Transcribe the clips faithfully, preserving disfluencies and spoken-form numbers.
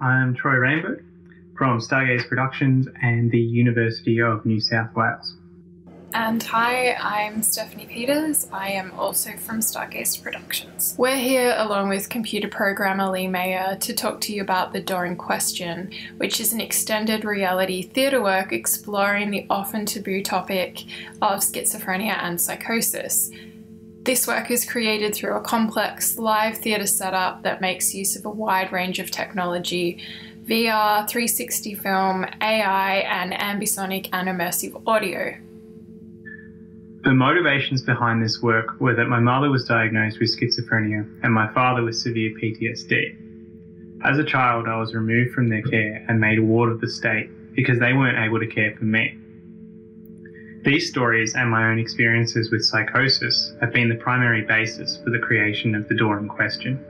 I'm Troy Rainbow from Stargaze Productions and the University of New South Wales. And hi, I'm Stephanie Peters. I am also from Stargaze Productions. We're here along with computer programmer Lee Meyer to talk to you about The Door in Question, which is an extended reality theatre work exploring the often taboo topic of schizophrenia and psychosis. This work is created through a complex live theatre setup that makes use of a wide range of technology: V R, three sixty film, A I, and ambisonic and immersive audio. The motivations behind this work were that my mother was diagnosed with schizophrenia and my father with severe P T S D. As a child, I was removed from their care and made a ward of the state because they weren't able to care for me. These stories and my own experiences with psychosis have been the primary basis for the creation of The Door in Question.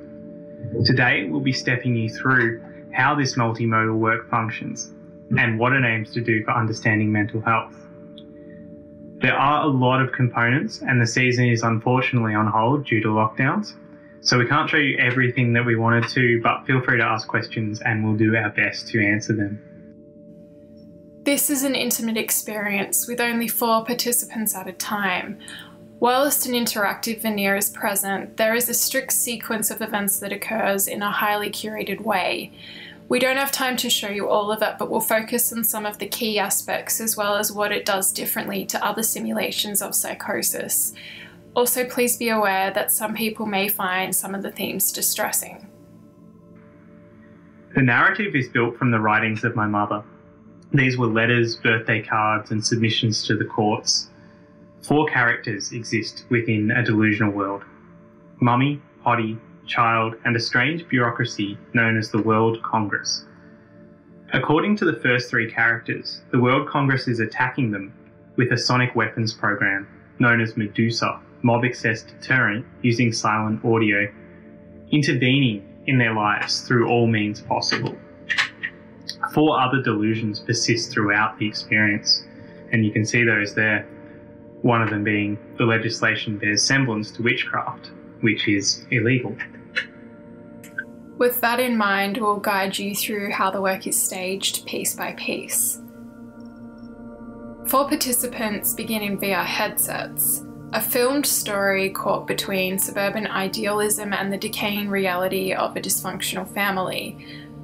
Today, we'll be stepping you through how this multimodal work functions and what it aims to do for understanding mental health. There are a lot of components and the season is unfortunately on hold due to lockdowns, so we can't show you everything that we wanted to, but feel free to ask questions and we'll do our best to answer them. This is an intimate experience with only four participants at a time. Whilst an interactive veneer is present, there is a strict sequence of events that occurs in a highly curated way. We don't have time to show you all of it, but we'll focus on some of the key aspects as well as what it does differently to other simulations of psychosis. Also, please be aware that some people may find some of the themes distressing. The narrative is built from the writings of my mother. These were letters, birthday cards, and submissions to the courts. Four characters exist within a delusional world: Mummy, Potty, Child, and a strange bureaucracy known as the World Congress. According to the first three characters, the World Congress is attacking them with a sonic weapons program known as Medusa, mob excess deterrent using silent audio, intervening in their lives through all means possible. Four other delusions persist throughout the experience, and you can see those there, one of them being the legislation bears semblance to witchcraft, which is illegal. With that in mind, we'll guide you through how the work is staged piece by piece. Four participants begin in V R headsets. A filmed story caught between suburban idealism and the decaying reality of a dysfunctional family,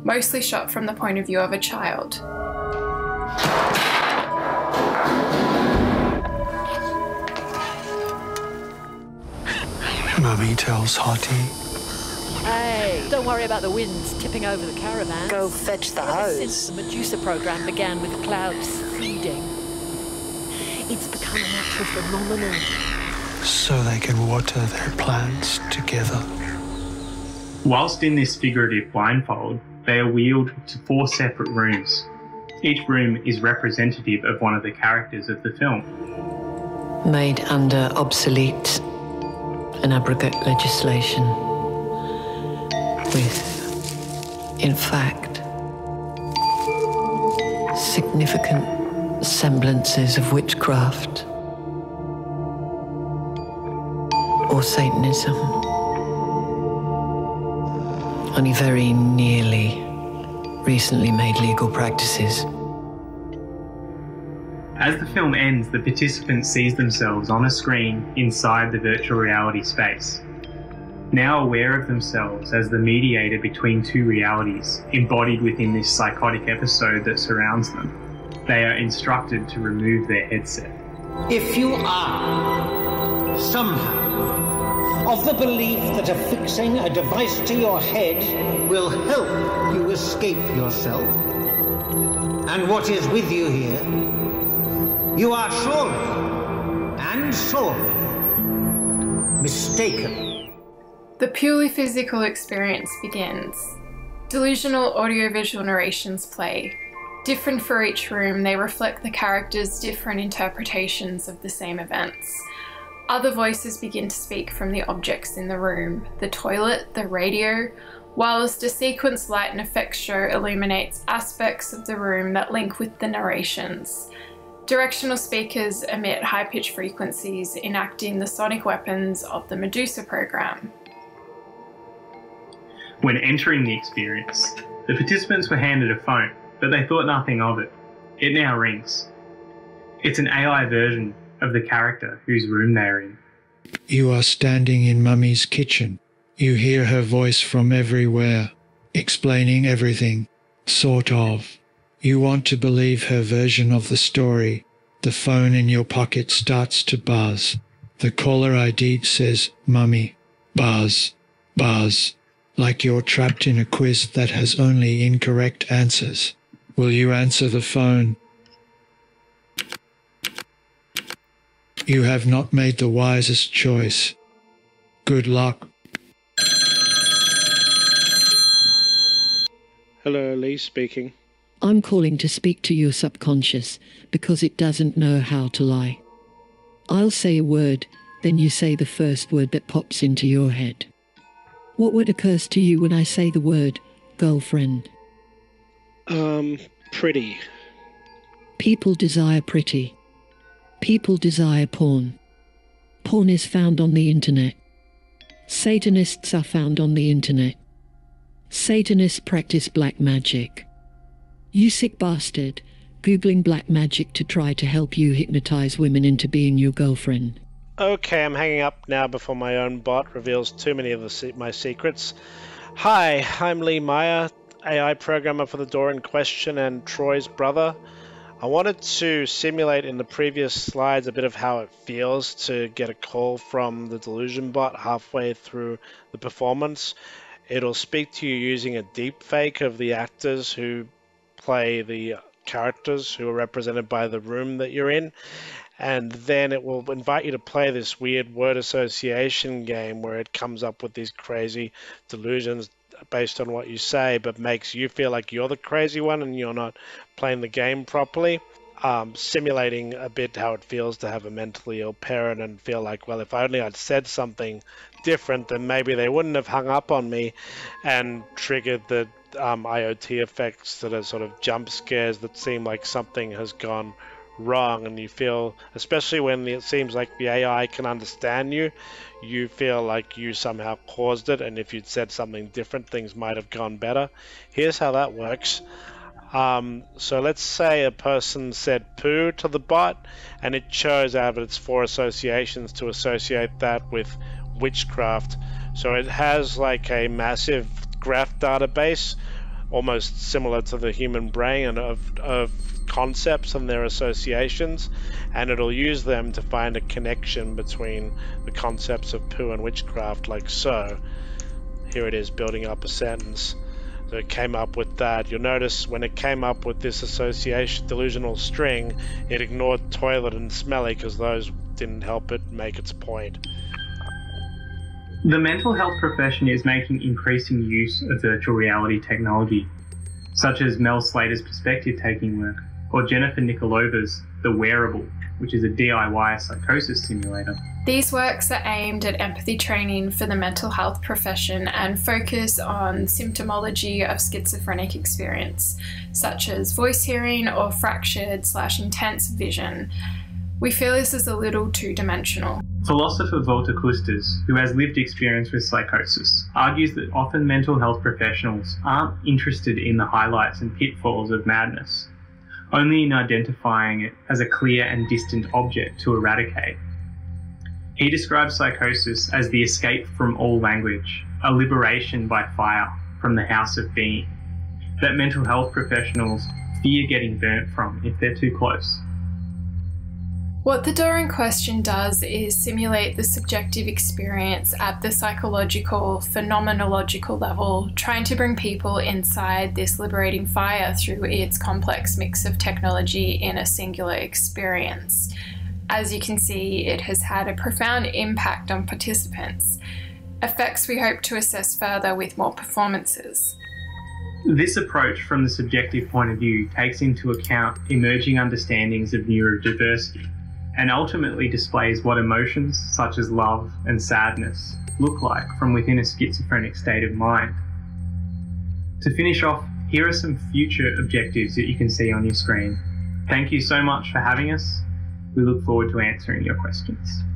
mostly shot from the point of view of a child. Mummy tells Hottie, "Hey, don't worry about the winds tipping over the caravan. Go fetch the hose." Since the Medusa program began with clouds feeding, it's become a natural phenomenon. So they can water their plants together. Whilst in this figurative blindfold, they are wheeled to four separate rooms. Each room is representative of one of the characters of the film. Made under obsolete and abrogate legislation with, in fact, significant semblances of witchcraft or Satanism, only very nearly recently made legal practices. As the film ends, the participant sees themselves on a screen inside the virtual reality space, now aware of themselves as the mediator between two realities, embodied within this psychotic episode that surrounds them. They are instructed to remove their headset. If you are somehow of the belief that affixing a device to your head will help you escape yourself and what is with you here, you are surely, and sorely, mistaken. The purely physical experience begins. Delusional audiovisual narrations play. Different for each room, they reflect the characters' different interpretations of the same events. Other voices begin to speak from the objects in the room: the toilet, the radio, whilst a sequence light and effects show illuminates aspects of the room that link with the narrations. Directional speakers emit high-pitched frequencies, enacting the sonic weapons of the Medusa program. When entering the experience, The participants were handed a phone, but they thought nothing of it. It now rings. It's an A I version of the character whose room they're in. You are standing in Mummy's kitchen. You hear her voice from everywhere, explaining everything, sort of. You want to believe her version of the story. The phone in your pocket starts to buzz. The caller I D says, Mummy, buzz, buzz, like you're trapped in a quiz that has only incorrect answers. Will you answer the phone? You have not made the wisest choice. Good luck. Hello, Lee speaking. I'm calling to speak to your subconscious because it doesn't know how to lie. I'll say a word, then you say the first word that pops into your head. What word occurs to you when I say the word girlfriend? Um, pretty. People desire pretty. People desire porn. Porn is found on the internet. Satanists are found on the internet. Satanists practice black magic. You sick bastard, Googling black magic to try to help you hypnotize women into being your girlfriend. Okay, I'm hanging up now before my own bot reveals too many of the se my secrets. Hi, I'm Lee Meyer, A I programmer for The Door in Question and Troy's brother. I wanted to simulate in the previous slides a bit of how it feels to get a call from the delusion bot halfway through the performance. It'll speak to you using a deepfake of the actors who play the characters who are represented by the room that you're in, and then it will invite you to play this weird word association game where it comes up with these crazy delusions based on what you say, but makes you feel like you're the crazy one and you're not playing the game properly, um, simulating a bit how it feels to have a mentally ill parent and feel like, well, if only I'd said something different, then maybe they wouldn't have hung up on me, and triggered the Um, I O T effects that are sort of jump scares that seem like something has gone wrong, and you feel, especially when it seems like the A I can understand you, you feel like you somehow caused it, and if you'd said something different, things might have gone better. Here's how that works. Um, so let's say a person said poo to the bot, and it chose out of its four associations to associate that with witchcraft. So it has like a massive graph database almost similar to the human brain and of, of concepts and their associations, and it'll use them to find a connection between the concepts of poo and witchcraft, like so. Here it is building up a sentence. So it came up with that. You'll notice when it came up with this association delusional string, it ignored toilet and smelly because those didn't help it make its point. The mental health profession is making increasing use of virtual reality technology, such as Mel Slater's perspective-taking work, or Jennifer Nikolova's The Wearable, which is a D I Y psychosis simulator. These works are aimed at empathy training for the mental health profession and focus on symptomology of schizophrenic experience, such as voice hearing or fractured slash intense vision. We feel this is a little two-dimensional. Philosopher Volta Custas, who has lived experience with psychosis, argues that often mental health professionals aren't interested in the highlights and pitfalls of madness, only in identifying it as a clear and distant object to eradicate. He describes psychosis as the escape from all language, a liberation by fire from the house of being, that mental health professionals fear getting burnt from if they're too close. What The Door in Question does is simulate the subjective experience at the psychological, phenomenological level, trying to bring people inside this liberating fire through its complex mix of technology in a singular experience. As you can see, it has had a profound impact on participants, effects we hope to assess further with more performances. This approach from the subjective point of view takes into account emerging understandings of neurodiversity, and ultimately displays what emotions, such as love and sadness, look like from within a schizophrenic state of mind. To finish off, here are some future objectives that you can see on your screen. Thank you so much for having us. We look forward to answering your questions.